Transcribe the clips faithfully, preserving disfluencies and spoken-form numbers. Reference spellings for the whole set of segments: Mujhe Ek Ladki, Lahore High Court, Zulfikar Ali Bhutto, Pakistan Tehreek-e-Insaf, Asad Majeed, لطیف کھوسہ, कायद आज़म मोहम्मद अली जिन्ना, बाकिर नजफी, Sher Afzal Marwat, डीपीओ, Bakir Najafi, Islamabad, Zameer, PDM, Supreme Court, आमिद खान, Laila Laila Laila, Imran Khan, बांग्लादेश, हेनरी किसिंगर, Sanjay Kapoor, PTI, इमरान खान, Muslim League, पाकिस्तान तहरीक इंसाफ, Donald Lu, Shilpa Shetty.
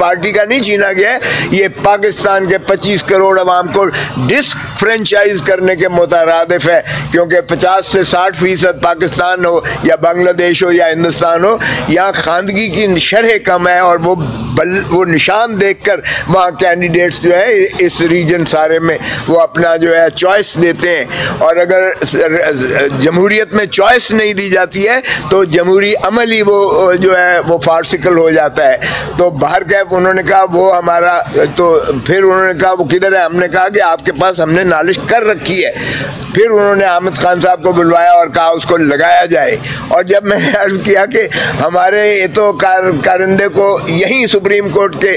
Party का नहीं छीना गया है, ये पाकिस्तान के पच्चीस करोड़ अवाम को डिसफ्रेंचाइज करने के मुतरादिफ है, क्योंकि पचास से साठ फीसद पाकिस्तान हो या बांग्लादेश हो या हिंदुस्तान हो, यहाँ खानदगी की शरह कम है और वो बल वो निशान देखकर वहाँ कैंडिडेट्स जो है इस रीजन सारे में वो अपना जो है चॉइस देते हैं। और अगर जमहूरियत में चॉइस नहीं दी जाती है तो जमहूरी अमल ही वो जो है वो फार्सिकल हो जाता है। तो बाहर कैफ उन्होंने कहा वो हमारा, तो फिर उन्होंने कहा वो किधर है, हमने कहा कि आपके पास हमने नालिश कर रखी है। फिर उन्होंने आमिद खान साहब को बुलवाया और कहा उसको लगाया जाए। और जब मैंने अर्ज़ किया कि हमारे ये तो कार, कारिंदे को यहीं सुप्रीम कोर्ट के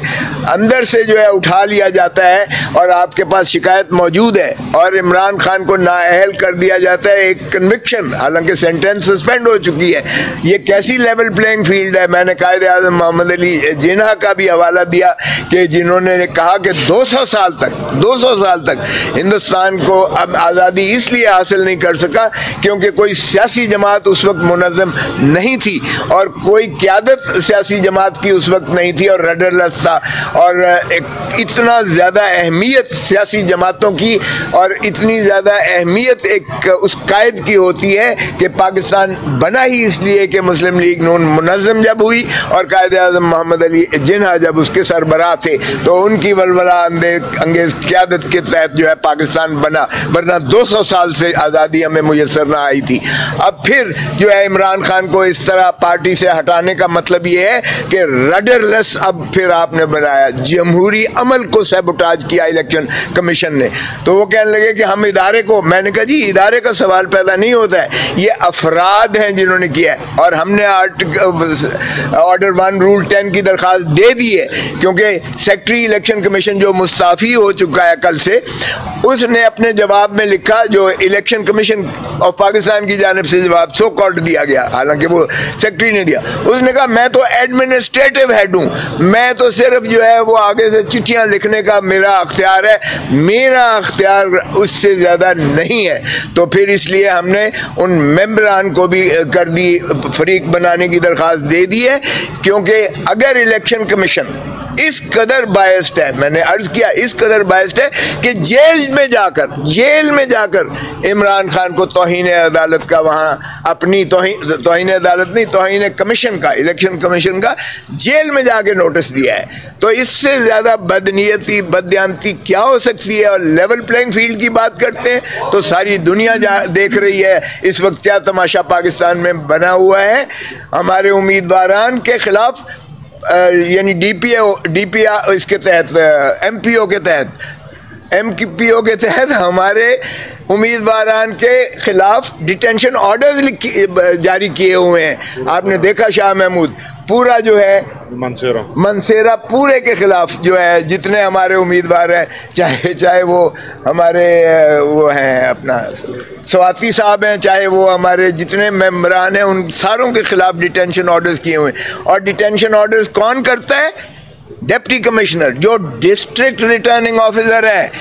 अंदर से जो है उठा लिया जाता है और आपके पास शिकायत मौजूद है और इमरान खान को नाअहल कर दिया जाता है, एक कन्विक्शन, हालांकि सेंटेंस सस्पेंड हो चुकी है, ये कैसी लेवल प्लेइंग फील्ड है। मैंने कायद आज़म मोहम्मद अली जिन्ना का भी हवाला दिया कि जिन्होंने कहा कि दो सौ साल तक दो सौ साल तक हिंदुस्तान को अब आज़ादी इसलिए हासिल नहीं कर सका क्योंकि कोई सियासी जमात उस वक्त मुनज़म नहीं थी और कोई क़यादत सियासी जमात की उस वक्त नहीं थी और रडरलेस था और इतना ज़्यादा अहमियत सियासी जमातों की और इतनी ज़्यादा अहमियत एक उस कायद की होती है कि पाकिस्तान बना ही इसलिए कि मुस्लिम लीग नून मुनज़म जब हुई और कायद आज़म मोहम्मद अली जिन्ना जब उसके सरबराह थे तो उनकी वलवला अंगेज क़यादत के तहत जो है पाकिस्तान बना, वरना दो सौ साल से आज़ादी हमें मुयसर ना आई थी। अब फिर जो है इमरान खान को इस तरह पार्टी से हटाने का मतलब ये है कि रडरलेस अब फिर आपने बनाया, जमहूरी अमल को सैबोटाज किया इलेक्शन कमीशन ने। तो वो कहने लगे कि हम इदारे को, मैंने कहा जी इदारे का सवाल पैदा नहीं होता है, ये अफराद हैं जिन्होंने किया है और हमने ऑर्डर वन रूल टेन की दरख्वास्त दे दी है क्योंकि सेक्रेटरी इलेक्शन कमीशन जो मुस्ताफ़ी हो चुका है कल से, उसने अपने जवाब में लिखा जो इलेक्शन कमीशन ऑफ पाकिस्तान की जानिब से जवाब सो कॉल्ड दिया गया, हालांकि वो सेक्रेटरी ने दिया, उसने कहा मैं तो एडमिनिस्ट्रेटिव हेड हूँ, मैं तो सिर्फ जो है वो आगे से चिट्ठियाँ लिखने का मेरा अख्तियार है, मेरा अख्तियार उससे ज़्यादा नहीं है। तो फिर इसलिए हमने उन मेंबरान को भी कर दी, फरीक बनाने की दरख्वास्त दे दी है क्योंकि अगर इलेक्शन कमीशन इस कदर बायस्ड है, मैंने अर्ज़ किया इस कदर बायस्ड है कि जेल में जाकर जेल में जाकर इमरान खान को तौहीन अदालत का, वहाँ अपनी तौहीन तौहीन अदालत नहीं, तौहीन कमीशन का, इलेक्शन कमीशन का जेल में जाकर नोटिस दिया है। तो इससे ज़्यादा बदनीयती बदयानती क्या हो सकती है। और लेवल प्लेइंग फील्ड की बात करते हैं तो सारी दुनिया जा देख रही है इस वक्त क्या तमाशा पाकिस्तान में बना हुआ है। हमारे उम्मीदवारान के खिलाफ यानी D P O D P आ इसके तहत एम पी ओ के तहत एम पी ओ के तहत हमारे उम्मीदवारान के ख़िलाफ़ डिटेंशन ऑर्डर्स जारी किए हुए हैं। आपने देखा शाह महमूद पूरा जो है मनसेरा मनसेरा पूरे के ख़िलाफ़ जो है जितने हमारे उम्मीदवार हैं, चाहे चाहे वो हमारे वो हैं अपना स्वाति साहब हैं, चाहे वो हमारे जितने मेम्बरान हैं, उन सारों के ख़िलाफ़ डिटेंशन ऑर्डर्स किए हुए हैं। और डिटेंशन ऑर्डर्स कौन करता है? डिप्टी कमिश्नर जो डिस्ट्रिक्ट रिटर्निंग ऑफिसर है,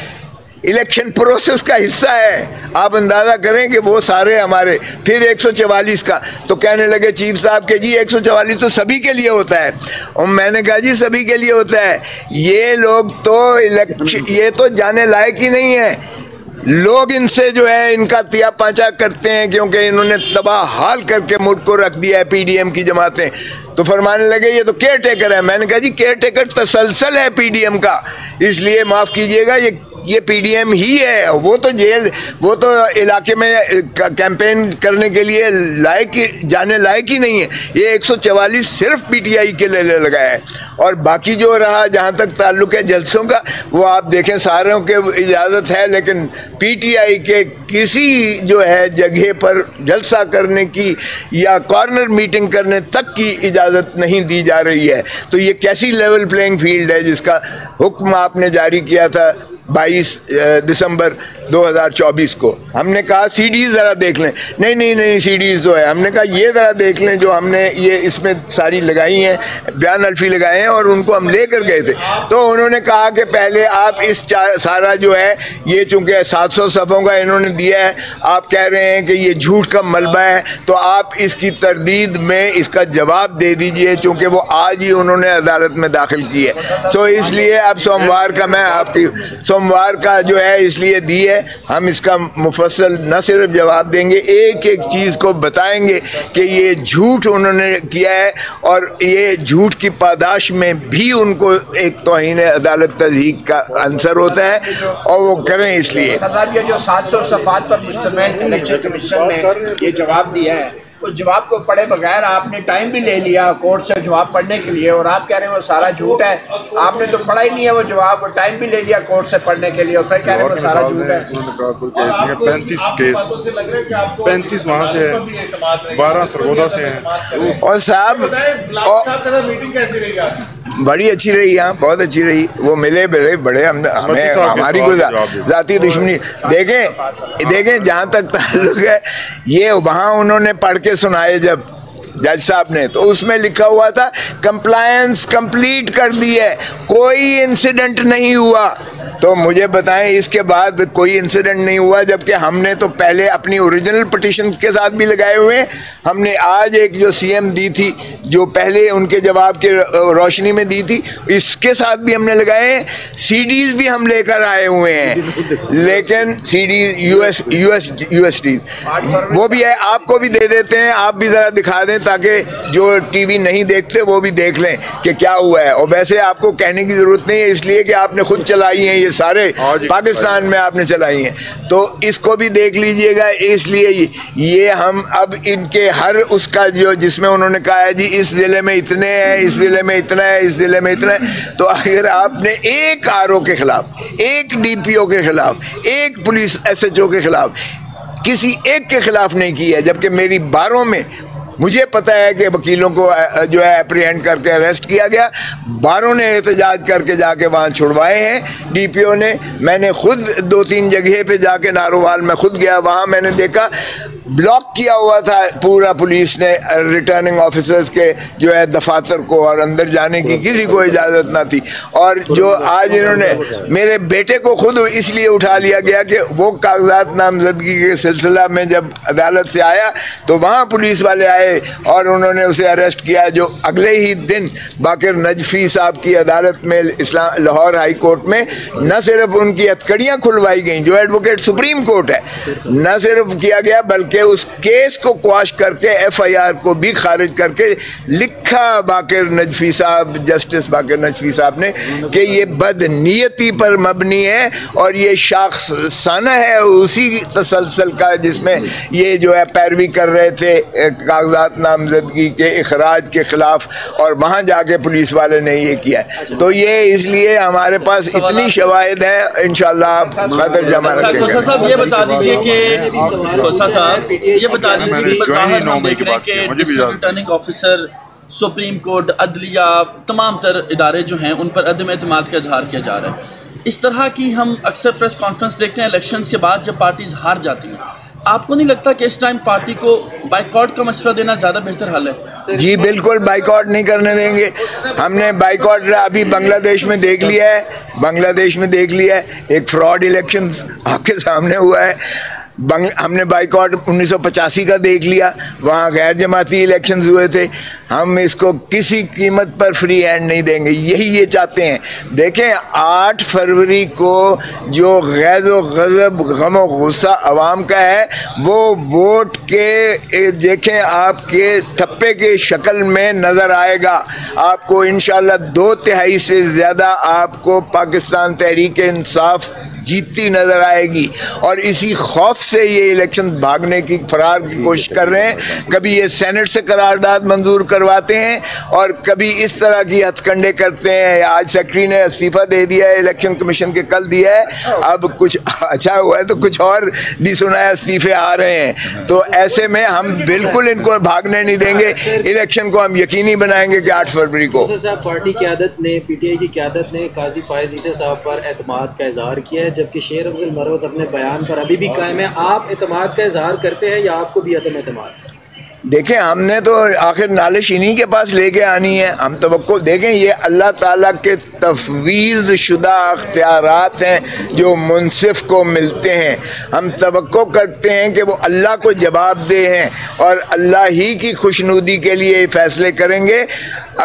इलेक्शन प्रोसेस का हिस्सा है। आप अंदाज़ा करें कि वो सारे हमारे, फिर एक सौ चवालीस का तो कहने लगे चीफ साहब के जी एक सौ चवालीस तो सभी के लिए होता है। और मैंने कहा जी सभी के लिए होता है, ये लोग तो इलेक्शन ये तो जाने लायक ही नहीं है, लोग इनसे जो है इनका तिया पाचा करते हैं क्योंकि इन्होंने तबाह हाल करके मुल्क को रख दिया है पीडीएम की जमातें। तो फरमाने लगे ये तो केयर टेकर है। मैंने कहा जी केयर टेकर तसलसल है पीडीएम का, इसलिए माफ़ कीजिएगा ये ये पीडीएम ही है, वो तो जेल वो तो इलाके में कैंपेन करने के लिए लायक जाने लायक ही नहीं है। ये एक सौ चवालीस सिर्फ पीटीआई के लिए लगाया है और बाकी जो रहा जहाँ तक ताल्लुक़ है जलसों का वो आप देखें सारों के इजाज़त है, लेकिन पीटीआई के किसी जो है जगह पर जलसा करने की या कॉर्नर मीटिंग करने तक की इजाज़त नहीं दी जा रही है। तो ये कैसी लेवल प्लेइंग फील्ड है जिसका हुक्म आपने जारी किया था बाईस दिसंबर दो हज़ार चौबीस को हमने कहा सीडीज ज़रा देख लें, नहीं नहीं नहीं सीडीज जो है, हमने कहा ये ज़रा देख लें जो हमने ये इसमें सारी लगाई हैं, बयान अल्फी लगाए हैं और उनको हम लेकर गए थे। तो उन्होंने कहा कि पहले आप इस सारा जो है ये चूँकि सात सौ सफ़ों का इन्होंने दिया है, आप कह रहे हैं कि ये झूठ का मलबा है, तो आप इसकी तरदीद में इसका जवाब दे दीजिए, चूँकि वो आज ही उन्होंने अदालत में दाखिल की है। तो इसलिए अब सोमवार का मैं आपकी सोमवार का जो है इसलिए दी है, हम इसका मुफस्सल न सिर्फ जवाब देंगे, एक एक चीज़ को बताएंगे कि ये झूठ उन्होंने किया है और ये झूठ की पादाश में भी उनको एक तौहीन अदालत तहज़ीक का आंसर होता है और वो करें। इसलिए जो सात सौ सफात पर मुश्तमिल इलेक्शन कमीशन ने ये जवाब दिया है, तो जवाब को पढ़े बगैर आपने टाइम भी ले लिया कोर्ट से जवाब पढ़ने के लिए, और आप कह रहे हैं वो सारा झूठ है, आपने तो पढ़ा ही नहीं है वो जवाब, और टाइम भी ले लिया कोर्ट से पढ़ने के लिए और फिर कह रहे हैं वो सारा झूठ है। पैंतीस केस पैंतीस वहाँ से है, बारह सरगोदा से है। और साहब मीटिंग कैसी रही आपकी? बड़ी अच्छी रही, यहाँ बहुत अच्छी रही, वो मिले बड़े बड़े हम, हमें हमारी कोई जाती दुश्मनी देखें देखें जहाँ तक ताल्लुक है ये, वहाँ उन्होंने पढ़ के सुनाए जब जज साहब ने, तो उसमें लिखा हुआ था कंप्लायंस कंप्लीट कर दी है, कोई इंसिडेंट नहीं हुआ। तो मुझे बताएं इसके बाद कोई इंसिडेंट नहीं हुआ, जबकि हमने तो पहले अपनी ओरिजिनल पिटिशन के साथ भी लगाए हुए हैं। हमने आज एक जो सीएम दी थी जो पहले उनके जवाब के रोशनी में दी थी, इसके साथ भी हमने लगाए हैं, सीडीज भी हम लेकर आए हुए हैं, लेकिन सीडीज यूएस यूएस यूएसडीज वो भी है, आपको भी दे देते हैं, आप भी ज़रा दिखा दें ताकि जो टीवी नहीं देखते वो भी देख लें कि क्या हुआ है। और वैसे आपको कहने की ज़रूरत नहीं है, इसलिए कि आपने खुद चलाई हैं ये सारे, पाकिस्तान में आपने चलाई हैं, तो इसको भी देख लीजिएगा। इसलिए ये हम अब इनके हर उसका जो जिसमें उन्होंने कहा है जी इस ज़िले में इतने हैं, इस ज़िले में इतना है, इस ज़िले में इतना है, तो अगर आपने एक आर ओ के ख़िलाफ़, एक डी पी ओ के ख़िलाफ़, एक पुलिस एस एच ओ के ख़िलाफ़, किसी एक के ख़िलाफ़ नहीं की है, जबकि मेरी बारों में मुझे पता है कि वकीलों को जो है एप्रीहेंड करके अरेस्ट किया गया, बारों ने एहतजाज करके जाके वहाँ छुड़वाए हैं डीपीओ ने। मैंने खुद दो तीन जगह पे जाके नारोवाल में खुद गया, वहाँ मैंने देखा ब्लॉक किया हुआ था पूरा, पुलिस ने रिटर्निंग ऑफिसर्स के जो है दफातर को, और अंदर जाने की किसी को इजाज़त ना थी। और जो आज इन्होंने मेरे बेटे को खुद इसलिए उठा लिया गया कि वो कागजात नामजदगी के सिलसिला में जब अदालत से आया तो वहाँ पुलिस वाले आए और उन्होंने उसे अरेस्ट किया, जो अगले ही दिन बाकिर नजफी साहब की अदालत में इस्लाम लाहौर हाई कोर्ट में न सिर्फ उनकी हथकड़ियाँ खुलवाई गई जो एडवोकेट सुप्रीम कोर्ट है, न सिर्फ किया गया बल्कि उस केस को क्वाश करके एफआईआर को भी खारिज करके लिखा बाकिर नजफी साहब, जस्टिस बाकिर नजफी साहब ने, कि ये बदनीयती पर मबनी है और ये शाखसाना है उसी तसलसल का जिसमें ये जो है पैरवी कर रहे थे कागज नामजदगी के इखराज के खिलाफ, और वहाँ जाके पुलिस वाले ने ये किया। तो ये इसलिए हमारे पास इतनी शवाहिद है, इंशाल्लाह आप खतर जमा रखेंगे। ये बता दीजिए कि ये बता दीजिए कि रिटर्निंग ऑफिसर, सुप्रीम कोर्ट, अदलिया, तमाम तर इदारे जो हैं उन पर अदम एतमाद का इजहार किया जा रहा है। इस तरह की हम अक्सर प्रेस कॉन्फ्रेंस देखते हैं इलेक्शंस के बाद जब पार्टीज हार जाती हैं। आपको नहीं लगता कि इस टाइम पार्टी को बाइकॉट का मशवरा देना ज़्यादा बेहतर हाल है? जी बिल्कुल, बाइकॉट नहीं करने देंगे। हमने बाइकॉट अभी बांग्लादेश में देख लिया है, बांग्लादेश में देख लिया है, एक फ्रॉड इलेक्शन आपके सामने हुआ है। हमने बाइकॉट उन्नीस सौ पचासी का देख लिया, वहाँ गैर जमाती इलेक्शन हुए थे। हम इसको किसी कीमत पर फ्री हैंड नहीं देंगे, यही ये चाहते हैं। देखें आठ फरवरी को जो गैज़ व गज़ब, गम व गुस्सा आवाम का है, वो वोट के देखें आपके ठप्पे के शक्ल में नज़र आएगा। आपको इंशाल्लाह दो तिहाई से ज़्यादा आपको पाकिस्तान तहरीक इंसाफ जीतती नज़र आएगी, और इसी खौफ से ये इलेक्शन भागने की, फरार की कोशिश कर रहे हैं। कभी ये सेनेट से करारदाद मंजूर करवाते हैं और कभी इस तरह की हथकंडे करते हैं। आज सेक्रेटरी ने इस्तीफ़ा दे दिया है इलेक्शन कमीशन के, कल दिया है, अब कुछ अच्छा हुआ है तो कुछ और भी सुना है, इस्तीफे आ रहे हैं। तो ऐसे में हम बिल्कुल इनको भागने नहीं देंगे, इलेक्शन को हम यकीनी बनाएंगे कि आठ फरवरी को। पार्टी की आदत ने, पीटीआई की आदत ने काजी फायज ईसा साहब पर एतमाद का इजहार किया है, जबकि शेर अफजल मरवत अपने बयान पर अभी भी कायम है। आप एतमाद का इजहार करते हैं या आपको भी अदम एतमाद? देखें, हमने तो आखिर नालिश इन्हीं के पास लेके आनी है। हम तवक्को देखें, ये अल्लाह ताला के तफवीज़ शुदा अख्तियारात हैं जो मुनसिफ को मिलते हैं। हम तवक्को करते हैं कि वो अल्लाह को जवाब दे हैं और अल्लाह ही की खुशनुदी के लिए ये फैसले करेंगे।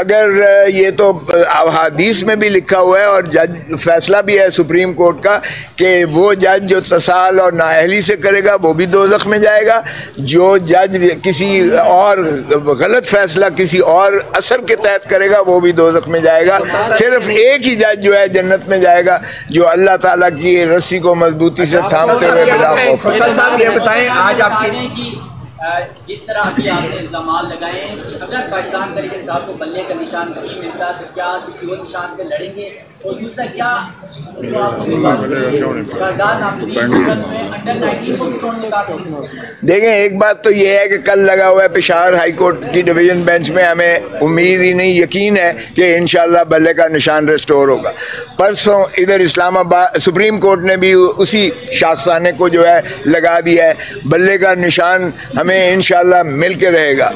अगर ये तो अहादीस में भी लिखा हुआ है और जज फैसला भी है सुप्रीम कोर्ट का कि वो जज जो तसाल और नाअहली से करेगा वो भी दोज़ख में जाएगा, जो जज किसी और गलत फैसला किसी और असर के तहत करेगा वो भी दोज़ख में जाएगा। सिर्फ एक ही जज जो है जन्नत में जाएगा, जो अल्लाह ताला की रस्सी को मजबूती से थामते हुए बिला खौफ। फैसल साहब ये बताएं, आज आपकी जिस तरह की आपने इल्ज़ाम लगाए हैं कि अगर पाकिस्तान तहरीक-ए-इंसाफ को बल्ले का निशान नहीं मिलता तो क्या किसी और निशान पर लड़ेंगे, और यूं सा क्या देखें, एक बात तो ये है कि कल लगा हुआ है पेशावर हाई कोर्ट की डिवीज़न बेंच में, हमें उम्मीद ही नहीं यकीन है कि इंशाल्लाह बल्ले का निशान रिस्टोर होगा। परसों इधर इस्लामाबाद सुप्रीम कोर्ट ने भी उसी शाखसाने को जो है लगा दिया है, बल्ले का निशान हमें इंशाल्लाह मिल के रहेगा,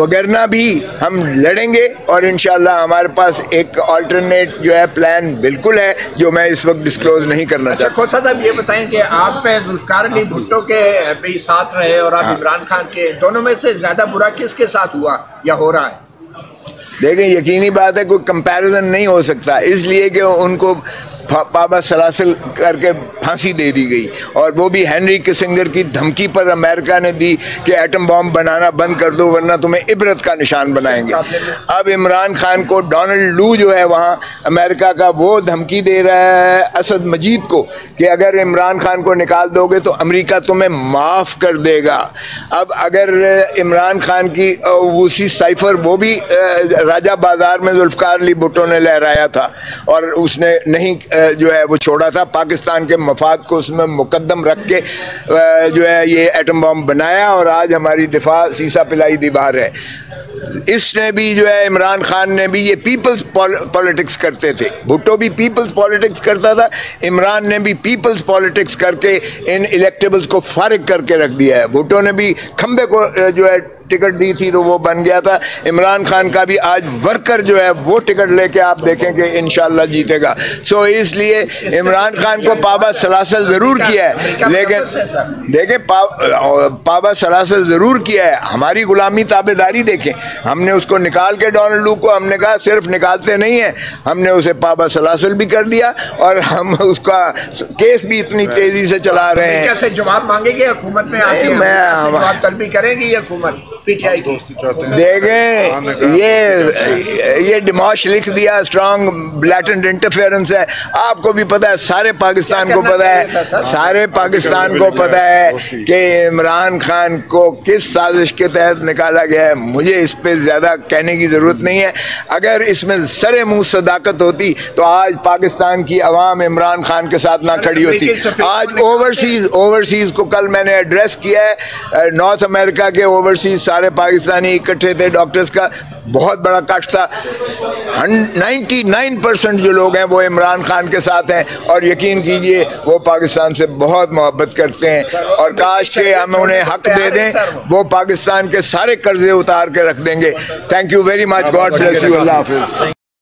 वगरना भी हम लड़ेंगे और इंशाल्लाह हमारे पास एक अल्टरनेट जो है प्लान बिल्कुल है जो मैं इस वक्त डिस्क्लोज नहीं करना चाहता। खोसा साहब ये बताएं कि आप जुल्फिकार अली भुट्टो के भी साथ रहे और आप इमरान खान के, दोनों में से ज़्यादा बुरा किसके साथ हुआ या हो रहा है? देखें, यकीनी बात है कोई कंपैरिजन नहीं हो सकता, इसलिए कि उनको पाबा सलासिल करके फांसी दे दी गई और वो भी हेनरी किसिंगर की धमकी पर अमेरिका ने दी कि एटम बॉम्ब बनाना बंद कर दो वरना तुम्हें इबरत का निशान बनाएंगे। अब इमरान खान को डोनाल्ड लू जो है वहाँ अमेरिका का, वो धमकी दे रहा है असद मजीद को कि अगर इमरान खान को निकाल दोगे तो अमेरिका तुम्हें माफ़ कर देगा। अब अगर इमरान खान की उसी साइफर वो भी राजा बाज़ार में जुल्फिकार अली भुट्टो ने लहराया था और उसने नहीं जो है वो छोड़ा था, पाकिस्तान के मफाद को उसमें मुकदम रख के जो है ये एटम बम बनाया और आज हमारी दिफा सीसा पिलाई दीवार है। इसने भी जो है इमरान खान ने भी ये पीपल्स पॉलिटिक्स करते थे, भुट्टो भी पीपल्स पॉलिटिक्स करता था, इमरान ने भी पीपल्स पॉलिटिक्स करके इन इलेक्टेबल्स को फारिग करके रख दिया है। भुट्टो ने भी खंबे को जो है टिकट दी थी तो वो बन गया था, इमरान खान का भी आज वर्कर जो है वो टिकट लेके आप देखें कि इंशाल्लाह जीतेगा। सो इसलिए इमरान खान को पाबा सलासल ज़रूर किया है, लेकिन देखें पाबा सलासल ज़रूर किया है। हमारी गुलामी ताबेदारी देखें, हमने उसको निकाल के डोनाल्ड लू को हमने कहा सिर्फ निकालते नहीं हैं, हमने उसे पाबा सलासल भी कर दिया और हम उसका केस भी इतनी तेज़ी से चला रहे हैं। कैसे जवाब मांगेगी हुकूमत में? आगे मैं जवाब तलबी करेंगी हुकूमत। देखें, ये ये डिमोश लिख दिया, स्ट्रॉन्ग ब्लैटेंट इंटरफेरेंस है, आपको भी पता है, सारे पाकिस्तान को पता है, सारे पाकिस्तान को पता है कि इमरान खान को किस साजिश के तहत निकाला गया है। मुझे इस पर ज़्यादा कहने की ज़रूरत नहीं है, अगर इसमें सरे मुँह सदाकत होती तो आज पाकिस्तान की आवाम इमरान खान के साथ ना खड़ी होती। आज ओवरसीज़ ओवरसीज़ को कल मैंने एड्रेस किया है, नॉर्थ अमेरिका के ओवरसीज़ सारे पाकिस्तानी इकट्ठे थे, डॉक्टर्स का बहुत बड़ा कट था, निन्यानवे परसेंट जो लोग हैं वो इमरान खान के साथ हैं और यकीन कीजिए वो पाकिस्तान से बहुत मोहब्बत करते हैं और काश के हम उन्हें हक दे दें, वो पाकिस्तान के सारे कर्जे उतार के रख देंगे। Thank you very much, God bless you, अल्लाह हाफिज़।